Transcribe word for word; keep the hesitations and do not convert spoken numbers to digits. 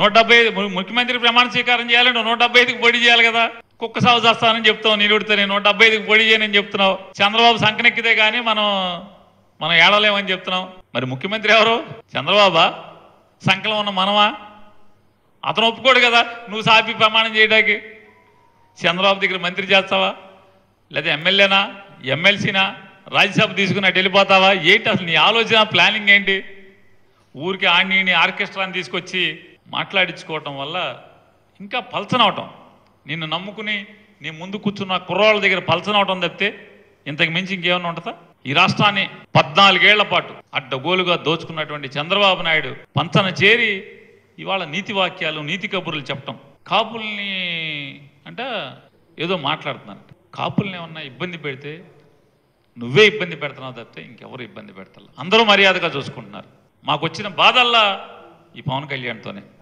నూట డెబ్బై ముఖ్యమంత్రి ప్రమాణ స్వీకారం చేయాలంటే నూట డెబ్బై ఐదుకి పోటీ చేయాలి కదా. కుక్క సాగు చేస్తానని చెప్తావు, నిలుడితే నేను నూట డెబ్బై ఐదుకి పోటీ చేయనని చెప్తున్నావు. చంద్రబాబు సంకనెక్కితే కానీ మనం మనం ఏడలేమని చెప్తున్నాం. మరి ముఖ్యమంత్రి ఎవరు? చంద్రబాబా? సంకలం ఉన్న మనమా? అతను ఒప్పుకోడు కదా నువ్వు సాపి ప్రమాణం చేయడానికి. చంద్రబాబు దగ్గర మంత్రి చేస్తావా, లేదా ఎమ్మెల్యేనా ఎమ్మెల్సీనా రాజ్యసభ తీసుకుని అటు వెళ్ళిపోతావా? ఏంటి అసలు నీ ఆలోచన, ప్లానింగ్ ఏంటి? ఊరికి ఆడిని ఆర్కెస్ట్రాని తీసుకొచ్చి మాట్లాడించుకోవటం వల్ల ఇంకా పల్చనవటం, నిన్ను నమ్ముకుని నీ ముందు కూర్చున్న కుర్రాళ్ళ దగ్గర పల్చనవటం తప్పితే ఇంతకు మించి ఇంకేమన్నా ఉంటుందా? ఈ రాష్ట్రాన్ని పద్నాలుగేళ్ల పాటు అడ్డగోలుగా దోచుకున్నటువంటి చంద్రబాబు నాయుడు పంచన చేరి ఇవాళ నీతి వాక్యాలు నీతి కబుర్లు చెప్పటం, కాపుల్ని అంటే ఏదో మాట్లాడుతున్నానంట. కాపుల్ని ఏమన్నా ఇబ్బంది పెడితే నువ్వే ఇబ్బంది పెడుతున్నావు తప్పితే ఇంకెవరు ఇబ్బంది పెడతారు. అందరూ మర్యాదగా చూసుకుంటున్నారు. మాకు వచ్చిన బాధల్లా ఈ పవన్ కళ్యాణ్తోనే.